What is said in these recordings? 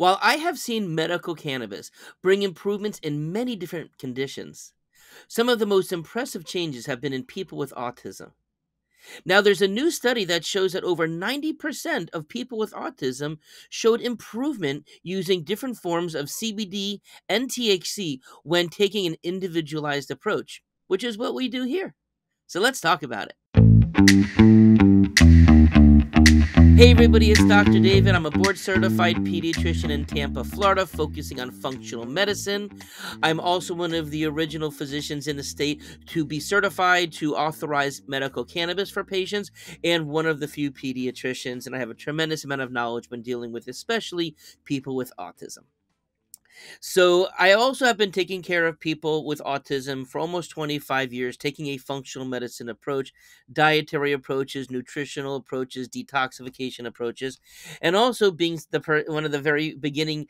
While I have seen medical cannabis bring improvements in many different conditions, some of the most impressive changes have been in people with autism. Now, there's a new study that shows that over 90% of people with autism showed improvement using different forms of CBD and THC when taking an individualized approach, which is what we do here. So let's talk about it. Hey everybody, it's Dr. David. I'm a board-certified pediatrician in Tampa, Florida, focusing on functional medicine. I'm also one of the original physicians in the state to be certified to authorize medical cannabis for patients, and one of the few pediatricians, and I have a tremendous amount of knowledge when dealing with especially people with autism. So I also have been taking care of people with autism for almost 25 years, taking a functional medicine approach, dietary approaches, nutritional approaches, detoxification approaches, and also being one of the very beginning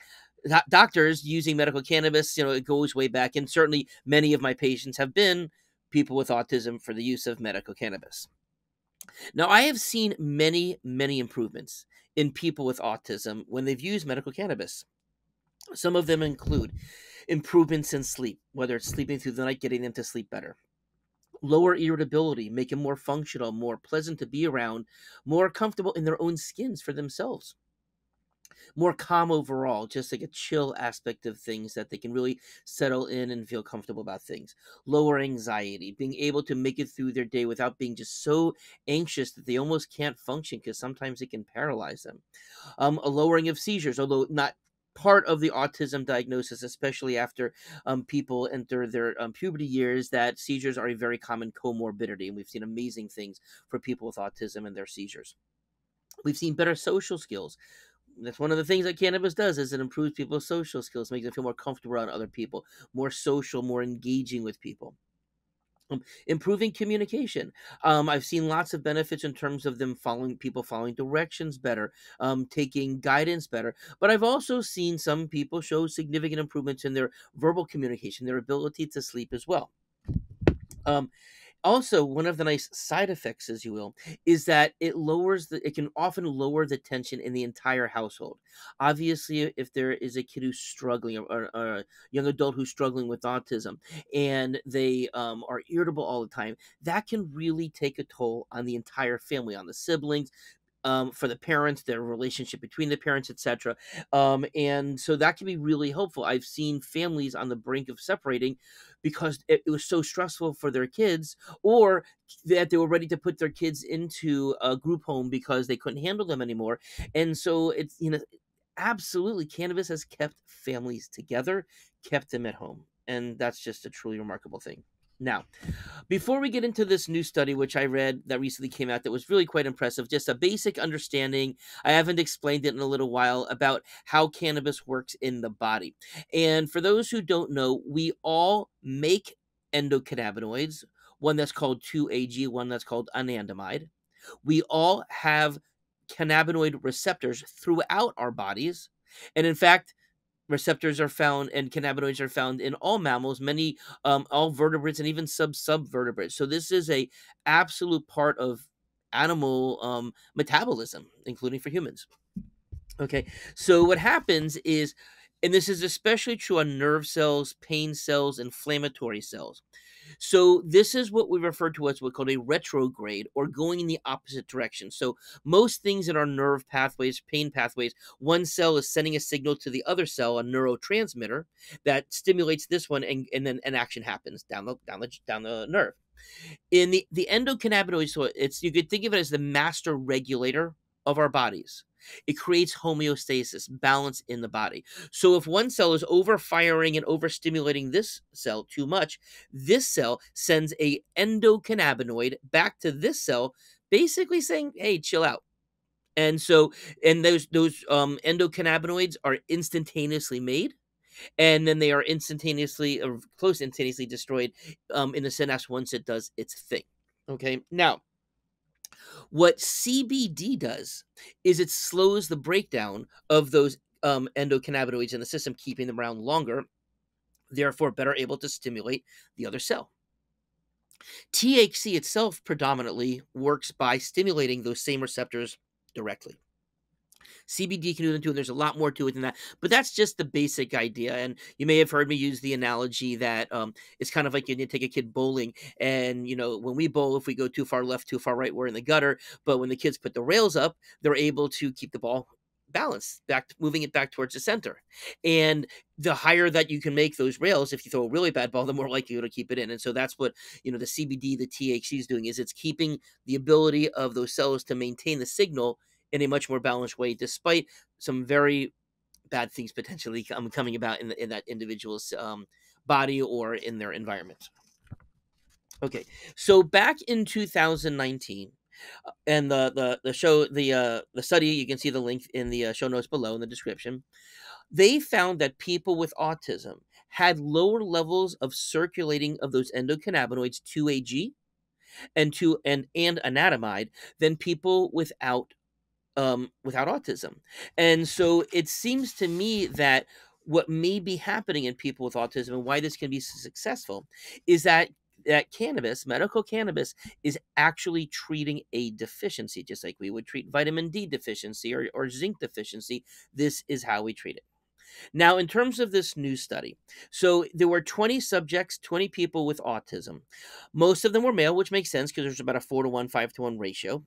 doctors using medical cannabis. You know, it goes way back, and certainly many of my patients have been people with autism for the use of medical cannabis. Now, I have seen many, many improvements in people with autism when they've used medical cannabis. Some of them include improvements in sleep, whether it's sleeping through the night, getting them to sleep better, lower irritability, make them more functional, more pleasant to be around, more comfortable in their own skins for themselves, more calm overall, just like a chill aspect of things that they can really settle in and feel comfortable about things, lower anxiety, being able to make it through their day without being just so anxious that they almost can't function because sometimes it can paralyze them, a lowering of seizures, although not part of the autism diagnosis, especially after people enter their puberty years, that seizures are a very common comorbidity. And we've seen amazing things for people with autism and their seizures. We've seen better social skills. That's one of the things that cannabis does, is it improves people's social skills, makes them feel more comfortable around other people, more social, more engaging with people. Improving communication. I've seen lots of benefits in terms of them following directions better, taking guidance better. But I've also seen some people show significant improvements in their verbal communication, their ability to sleep as well. Also, one of the nice side effects, as you will, is that it can often lower the tension in the entire household. Obviously, if there is a kid who's struggling, or a young adult who's struggling with autism, and they are irritable all the time, that can really take a toll on the entire family, on the siblings, for the parents, their relationship between the parents, etc. And so that can be really helpful. I've seen families on the brink of separating because it was so stressful for their kids, or that they were ready to put their kids into a group home because they couldn't handle them anymore. And so it's, you know, absolutely, cannabis has kept families together, kept them at home. And that's just a truly remarkable thing. Now, before we get into this new study, which I read that recently came out that was really quite impressive, just a basic understanding, I haven't explained it in a little while, about how cannabis works in the body. And for those who don't know, we all make endocannabinoids, one that's called 2-AG, one that's called anandamide. We all have cannabinoid receptors throughout our bodies. And in fact, receptors are found, and cannabinoids are found in all mammals, many, all vertebrates, and even subvertebrates. So this is a absolute part of animal metabolism, including for humans. Okay, so what happens is, and this is especially true on nerve cells, pain cells, inflammatory cells. So this is what we refer to as what's called a retrograde, or going in the opposite direction. So most things in our nerve pathways, pain pathways, one cell is sending a signal to the other cell, a neurotransmitter, that stimulates this one, and then an action happens down the nerve. In the endocannabinoids, so you could think of it as the master regulator of our bodies. It creates homeostasis, balance in the body. So if one cell is overfiring and overstimulating this cell too much, this cell sends a endocannabinoid back to this cell, basically saying, hey, chill out. And so, and those endocannabinoids are instantaneously made, and then they are instantaneously, or close to instantaneously, destroyed in the synapse once it does its thing. Okay, now, what CBD does is it slows the breakdown of those endocannabinoids in the system, keeping them around longer, therefore better able to stimulate the other cell. THC itself predominantly works by stimulating those same receptors directly. CBD can do that too. There's a lot more to it than that, but that's just the basic idea. And you may have heard me use the analogy that it's kind of like you take a kid bowling, and you know, when we bowl, if we go too far left, too far right, we're in the gutter. But when the kids put the rails up, they're able to keep the ball balanced, moving it back towards the center. And the higher that you can make those rails, if you throw a really bad ball, the more likely you're to keep it in. And so that's what, you know, the CBD, the THC is doing, is it's keeping the ability of those cells to maintain the signal in a much more balanced way, despite some very bad things potentially coming about in that individual's body or in their environment. Okay, so back in 2019, and the study, you can see the link in the show notes below in the description, they found that people with autism had lower levels of circulating of those endocannabinoids, 2-AG and anandamide, than people without autism. And so it seems to me that what may be happening in people with autism, and why this can be so successful, is that cannabis, medical cannabis, is actually treating a deficiency, just like we would treat vitamin D deficiency or zinc deficiency. This is how we treat it. Now, in terms of this new study, so there were 20 subjects, 20 people with autism. Most of them were male, which makes sense because there's about a 4-to-1, 5-to-1 ratio.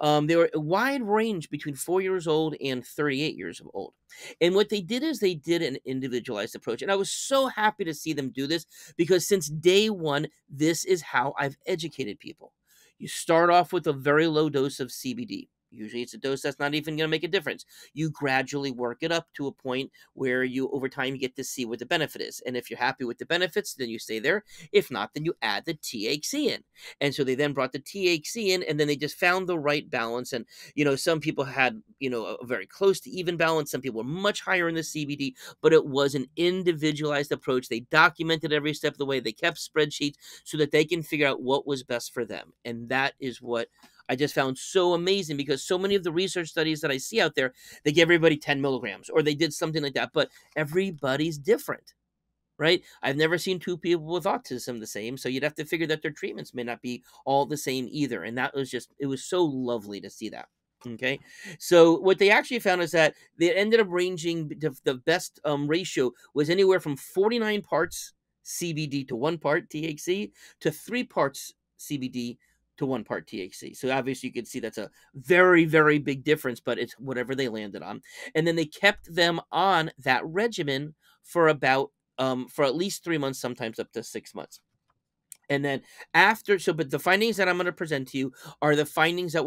There were a wide range between 4 years old and 38 years of old. And what they did is they did an individualized approach. And I was so happy to see them do this, because since day one, this is how I've educated people. You start off with a very low dose of CBD. Usually it's a dose that's not even going to make a difference. You gradually work it up to a point where you, over time, you get to see what the benefit is. And if you're happy with the benefits, then you stay there. If not, then you add the THC in. And so they then brought the THC in, and then they just found the right balance. And, you know, some people had, you know, a very close to even balance. Some people were much higher in the CBD, but it was an individualized approach. They documented every step of the way. They kept spreadsheets so that they can figure out what was best for them. And that is what I just found so amazing, because so many of the research studies that I see out there, they give everybody 10 milligrams or they did something like that, but everybody's different, right? I've never seen two people with autism the same. So you'd have to figure that their treatments may not be all the same either. And that was just, it was so lovely to see that. Okay. So what they actually found is that they ended up ranging, the best ratio was anywhere from 49 parts CBD to 1 part THC to 3 parts CBD to 1 part THC. So obviously you can see that's a very, very big difference, but it's whatever they landed on. And then they kept them on that regimen for about, for at least 3 months, sometimes up to 6 months. And then after, so, but the findings that I'm going to present to you are the findings that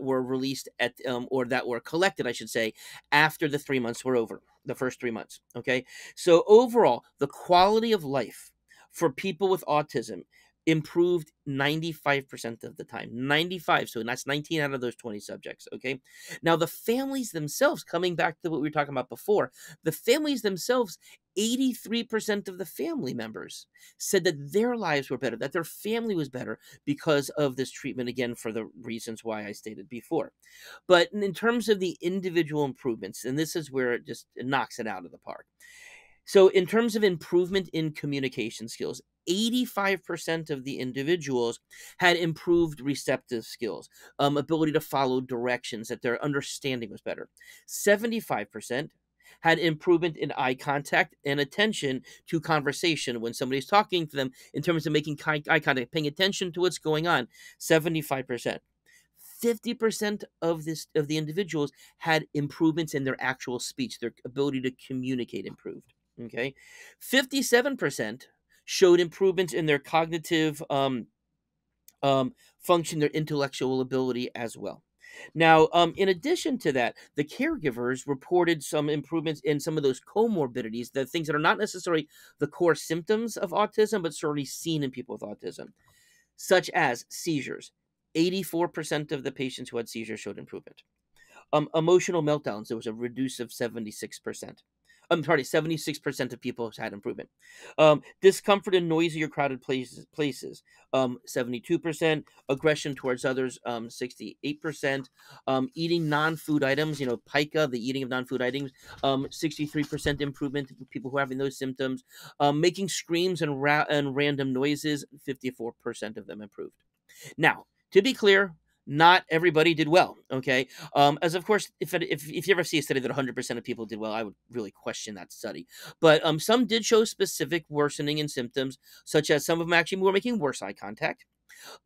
were released at, or that were collected, I should say, after the 3 months were over, the first 3 months. Okay. So overall, the quality of life for people with autism improved 95% of the time, 95. So that's 19 out of those 20 subjects. Okay. Now the families themselves, coming back to what we were talking about before, the families themselves, 83% of the family members said that their lives were better, that their family was better because of this treatment, again, for the reasons why I stated before. But in terms of the individual improvements, and this is where it just knocks it out of the park. So in terms of improvement in communication skills, 85% of the individuals had improved receptive skills, ability to follow directions, that their understanding was better. 75% had improvement in eye contact and attention to conversation when somebody's talking to them, in terms of making eye contact, paying attention to what's going on, 75%. 50% of the individuals had improvements in their actual speech, their ability to communicate improved, okay? 57% showed improvements in their cognitive function, their intellectual ability as well. Now, in addition to that, the caregivers reported some improvements in some of those comorbidities, the things that are not necessarily the core symptoms of autism, but certainly seen in people with autism, such as seizures. 84% of the patients who had seizures showed improvement. Emotional meltdowns, there was a reduce of 76%. I'm sorry, 76% of people had improvement. Discomfort in noisy or crowded places, 72%. Aggression towards others, 68%. Eating non-food items, you know, pica, the eating of non-food items, 63% improvement for people who are having those symptoms. Making screams and random noises, 54% of them improved. Now, to be clear, not everybody did well. Okay. As of course, if you ever see a study that 100% of people did well, I would really question that study. But some did show specific worsening in symptoms, such as some of them actually were making worse eye contact.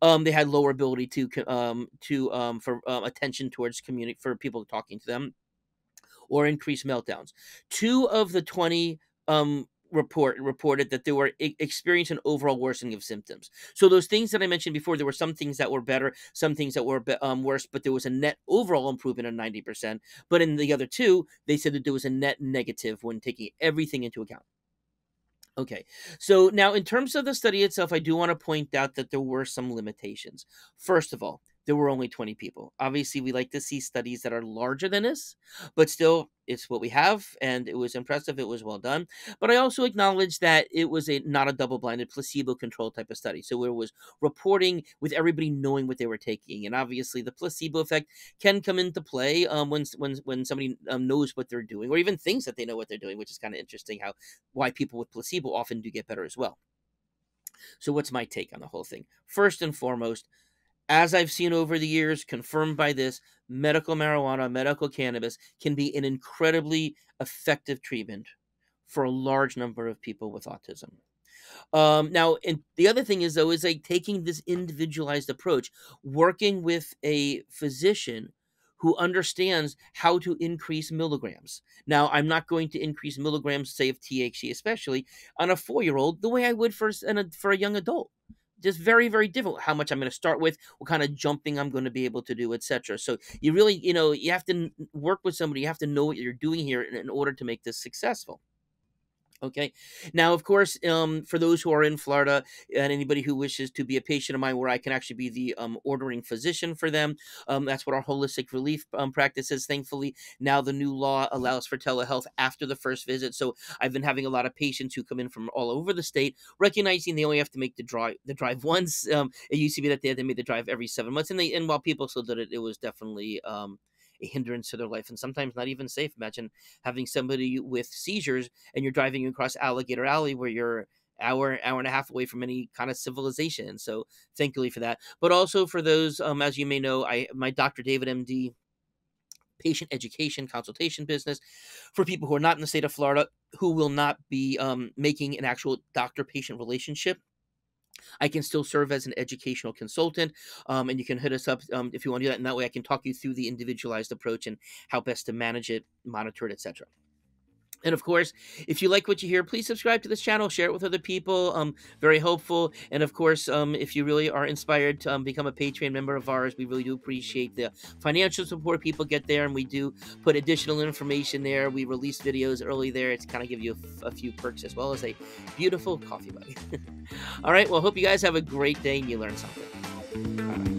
They had lower ability for attention towards for people talking to them, or increased meltdowns. 2 of the 20, reported that they were experiencing an overall worsening of symptoms. So those things that I mentioned before, there were some things that were better, some things that were worse, but there was a net overall improvement of 90%. But in the other 2, they said that there was a net negative when taking everything into account. Okay, so now in terms of the study itself, I do want to point out that there were some limitations. First of all, there were only 20 people. Obviously, we like to see studies that are larger than this, but still, it's what we have, and it was impressive. It was well done. But I also acknowledge that it was not a double-blinded, placebo-controlled type of study. So it was reporting with everybody knowing what they were taking, and obviously, the placebo effect can come into play when somebody knows what they're doing, or even thinks that they know what they're doing, which is kind of interesting. Why people with placebo often do get better as well. So what's my take on the whole thing? First and foremost, as I've seen over the years, confirmed by this, medical marijuana, medical cannabis can be an incredibly effective treatment for a large number of people with autism. Now, and the other thing is, though, is like taking this individualized approach, working with a physician who understands how to increase milligrams. Now, I'm not going to increase milligrams, say, of THC, especially on a 4-year-old, the way I would for a young adult. Just very, very difficult. How much I'm going to start with, what kind of jumping I'm going to be able to do, etc. So you really, you have to work with somebody. You have to know what you're doing here in order to make this successful. Okay. Now, of course, for those who are in Florida and anybody who wishes to be a patient of mine, where I can actually be the ordering physician for them, that's what our holistic relief practice is. Thankfully, now the new law allows for telehealth after the first visit. So I've been having a lot of patients who come in from all over the state, recognizing they only have to make the drive once. It used to be that they made the drive every 7 months, and while people still did it, it was definitely a hindrance to their life, and sometimes not even safe. Imagine having somebody with seizures and you're driving across Alligator Alley where you're hour and a half away from any kind of civilization. So thankfully for that. But also for those, as you may know, my Dr. David MD patient education consultation business for people who are not in the state of Florida, who will not be making an actual doctor-patient relationship. I can still serve as an educational consultant, and you can hit us up if you want to do that. And that way I can talk you through the individualized approach and how best to manage it, monitor it, etc. And of course, if you like what you hear, please subscribe to this channel, share it with other people. Very helpful. And of course, if you really are inspired to become a Patreon member of ours, we really do appreciate the financial support people get there. And we do put additional information there. We release videos early there. It's kind of give you a few perks as well as a beautiful coffee mug. All right. Well, hope you guys have a great day and you learn something. Bye-bye.